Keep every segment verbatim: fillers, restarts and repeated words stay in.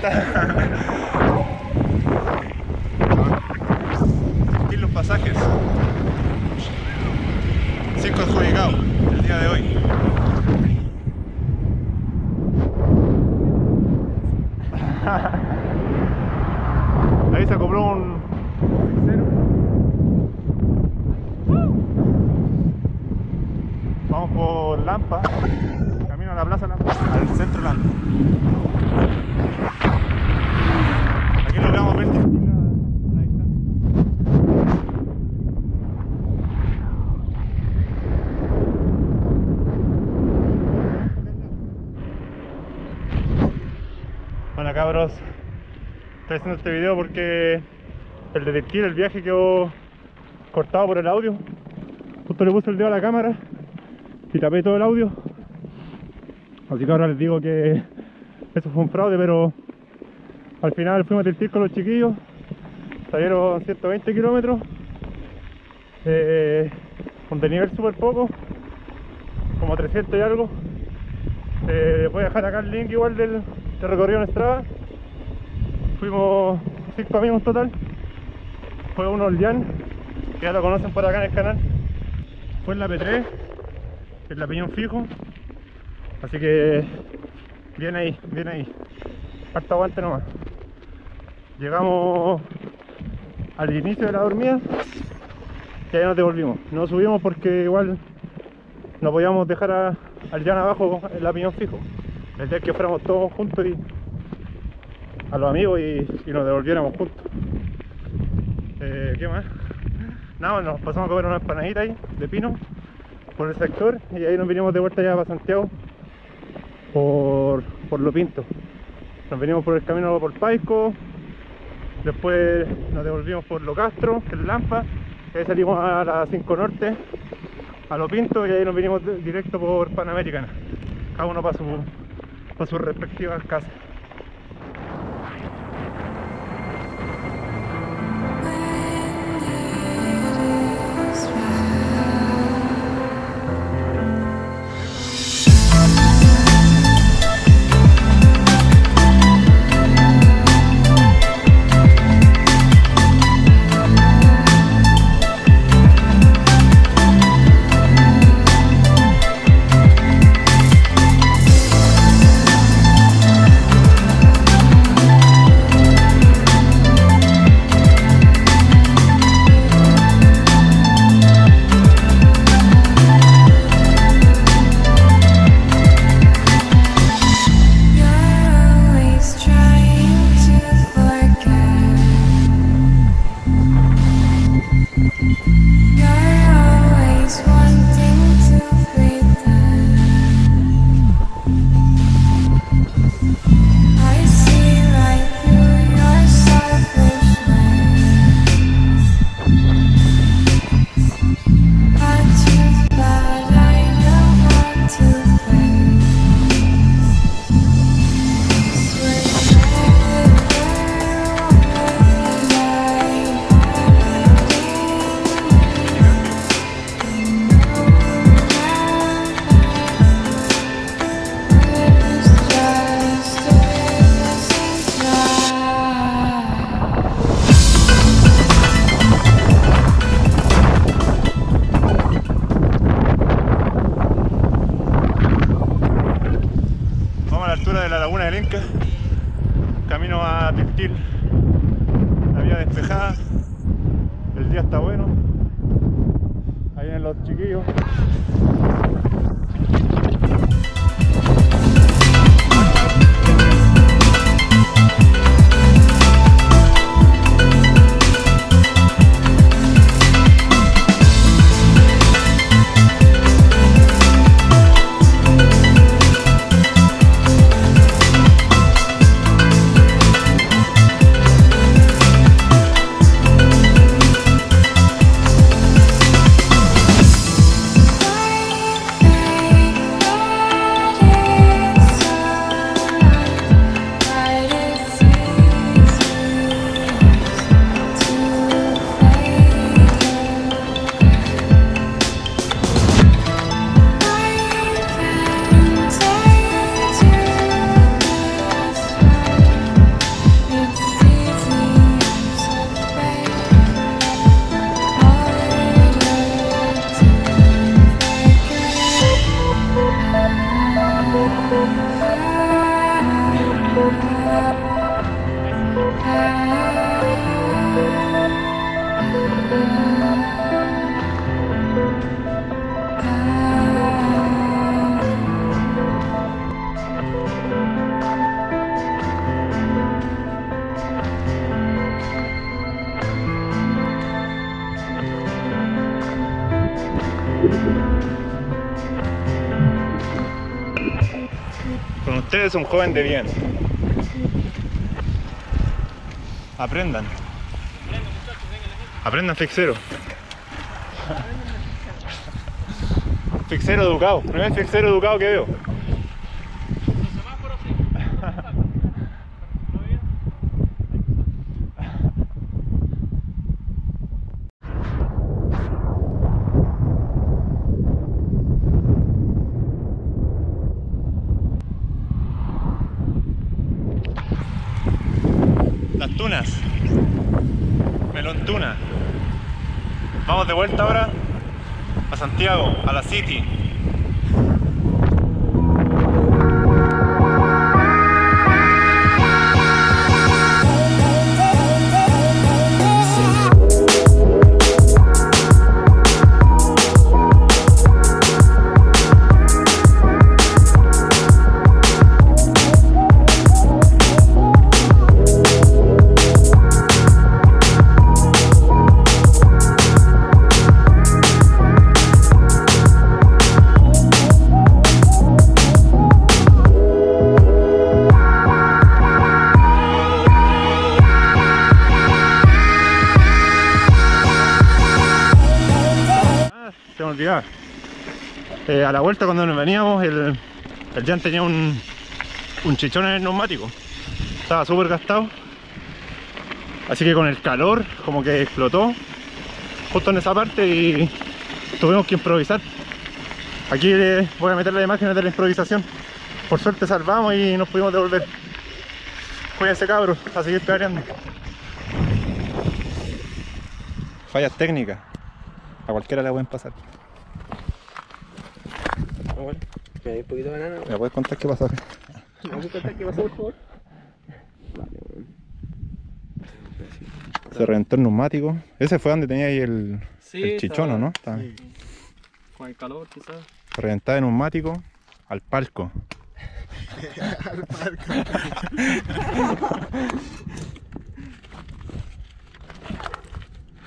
vuelta. Aquí los pasajes. Cinco adjudicados el día de hoy. Ahí se compró un cero. Vamos por Lampa, camino a la plaza Lampa, al centro Lampa. Aquí logramos ver la distancia. Bueno, cabros, estoy haciendo este video porque el de Tiltil, el viaje quedó cortado por el audio. Justo le puse el dedo a la cámara y tapé todo el audio, así que ahora les digo que eso fue un fraude, pero al final fuimos a Tiltil con los chiquillos, salieron ciento veinte kilómetros, eh, con de nivel súper poco, como trescientos y algo. Eh, voy a dejar acá el link igual del, del recorrido en Strava. Fuimos cinco amigos total, fue uno el Jan, que ya lo conocen por acá en el canal, fue en la P tres, en la Piñón Fijo, así que bien ahí, bien ahí, harto aguante nomás. Llegamos al inicio de la dormida y ahí nos devolvimos, no subimos porque igual no podíamos dejar a, al llano abajo en la Piñón Fijo, el día que fuéramos todos juntos y a los amigos y, y nos devolviéramos juntos. Eh, ¿Qué más? Nada, nos pasamos a comer una empanadita ahí de pino por el sector y ahí nos vinimos de vuelta ya para Santiago por, por Lo Pinto. Nos vinimos por el camino por Paico, después nos devolvimos por Lo Castro, que es Lampa, y ahí salimos a la cinco norte, a Lo Pinto, y ahí nos vinimos directo por Panamericana, cada uno para, su, para sus respectivas casas. Camino a Tiltil, la vía despejada, el día está bueno, ahí vienen los chiquillos. Con ustedes un joven de bien. Aprendan. Aprendan fixero. Fixero educado. Primer fixero educado que veo. Tunas, melón tuna. Vamos de vuelta ahora a Santiago, a la City. Eh, a la vuelta cuando nos veníamos el, el Jan tenía un, un chichón en el neumático, estaba súper gastado, así que con el calor como que explotó justo en esa parte y tuvimos que improvisar. Aquí les voy a meter las imágenes de la improvisación. Por suerte salvamos y nos pudimos devolver. Cuídense cabros, a seguir pedaleando. Fallas técnicas, a cualquiera le pueden pasar. ¿Me das un poquito de banana? ¿Me puedes contar qué pasó? ¿Me puedes contar qué pasó, por favor? Se reventó el neumático. Ese fue donde tenía ahí el, sí, el chichono, ¿no? Sí. Con el calor, quizás. Se reventaba el neumático al palco. Al palco.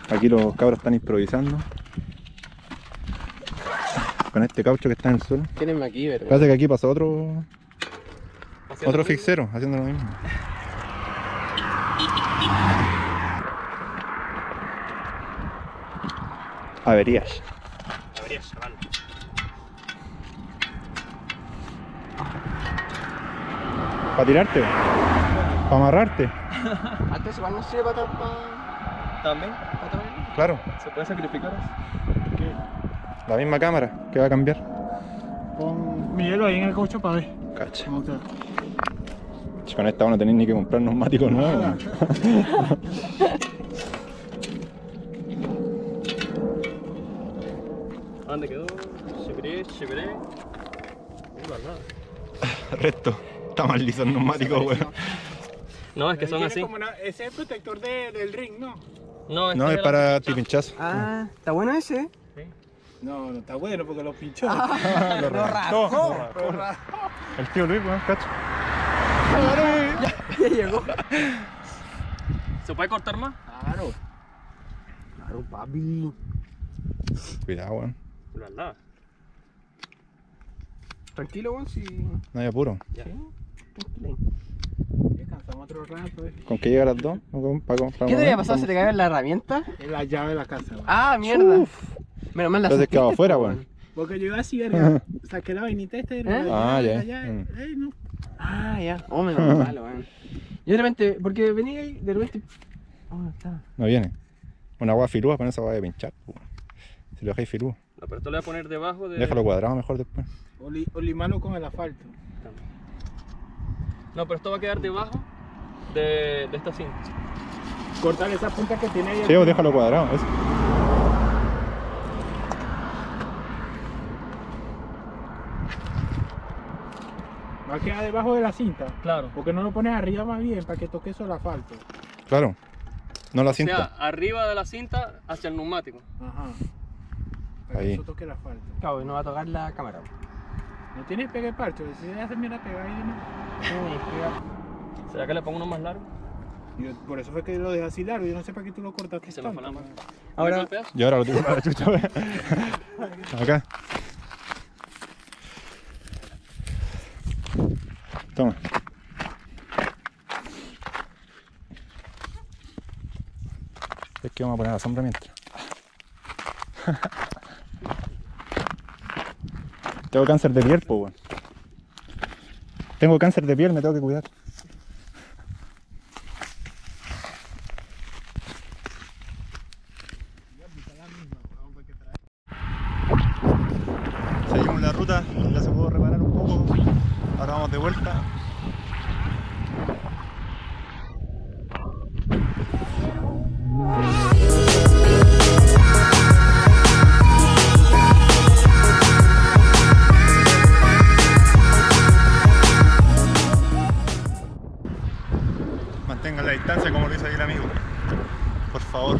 Aquí los cabros están improvisando. Con este caucho que está en el suelo. Tienen MacGyver, güey. Parece que aquí pasó otro... Otro fixero, haciendo lo mismo. Averías. Averías, chaval. ¿Para tirarte? ¿Para amarrarte? Antes igual no sirve para... Pa... ¿También? ¿Para también? Claro. ¿Se puede sacrificar? ¿Qué? La misma cámara que va a cambiar. Pon mi hielo ahí en el caucho para ver. Cacha. Con esta van a tener ni que comprar neumáticos nuevos. No. ¿Dónde quedó? Cheveré, cheveré. Resto. Está mal liso el neumático, weón. No, es que son así. Una... Es el protector de, del ring, ¿no? No, este no es para tu pinchazo. Ah, está bueno ese. No, no está bueno porque lo pinchó. Ah, lo rascó. Lo rascó. El tío Luis, weón, cacho. Ya, ya llegó. ¿Se puede cortar más? Claro. Claro, papi. Cuidado, weón. Bueno. Tranquilo, weón, si... No hay apuro. Ya. Tranquilo. Descansamos otro rato. Eh. ¿Con qué llega las dos? ¿Qué te había pasado si te caía la herramienta? Es la llave de la casa, weón. Ah, mierda. Uf. Menos mal la saqué. Entonces quedaba afuera, weón. Porque yo iba así, verga. Saqué la vainita esta y ah, ya. Yeah. Mm. Eh, no. Ah, ya. Oh, me lo malo, weón. Yo de repente, porque venía ahí, de repente. Oh, no está. No viene. Una guada filúa, con esa guada de pinchar, weón. Si lo dejáis filúa. No, pero esto lo voy a poner debajo de. Déjalo cuadrado mejor después. O, li, o limalo con el asfalto. No, pero esto va a quedar debajo de, de esta cinta. Cortar esas puntas que tiene ahí. Sí, o déjalo cuadrado, eso. Va a quedar debajo de la cinta. Claro. Porque no lo pones arriba más bien para que toque eso el asfalto. Claro. No la o cinta. O sea, arriba de la cinta hacia el neumático. Ajá. Para ahí. Que eso toque el asfalto. Claro, y no va a tocar la cámara. No tienes pegue parcho. Si le haces mira pegar ahí, no. No, pega. ¿Será que le pongo uno más largo? Yo, por eso fue que lo dejé así largo. Yo no sé para qué tú lo cortaste. Que se lo falamos. Ahora. ¿Y ahora lo tengo para la chucha? acá. Toma. Es que vamos a poner la sombra mientras. Tengo cáncer de piel, po, weón. Tengo cáncer de piel, me tengo que cuidar. Seguimos la ruta, ya se pudo reparar un poco. Ahora vamos de vuelta. Mantengan la distancia como lo dice ahí el amigo, por favor.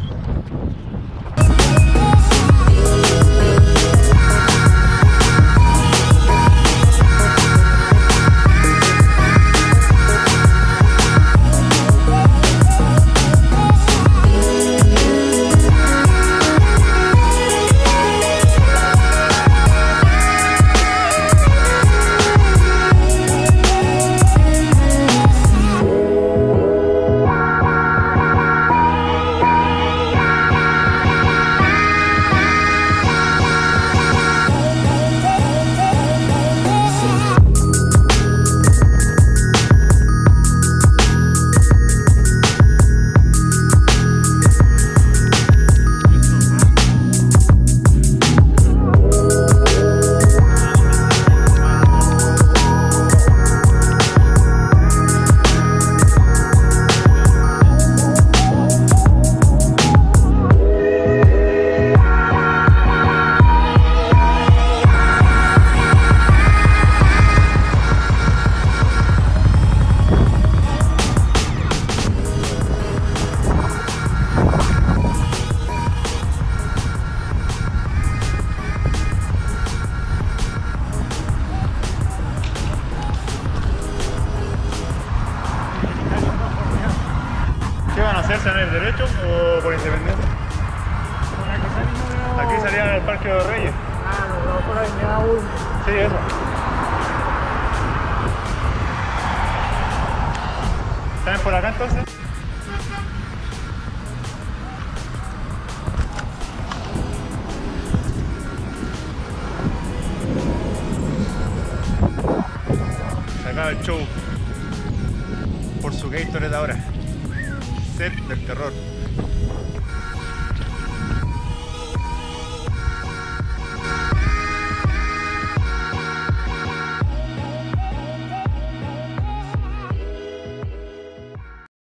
¿Están en el derecho o por independencia? Bueno, aquí salían al Parque de los Reyes. Ah, no, no, por ahí me da uno. Sí, eso. ¿Están por acá entonces? Se acaba el show por su Gatorade ahora. Del terror.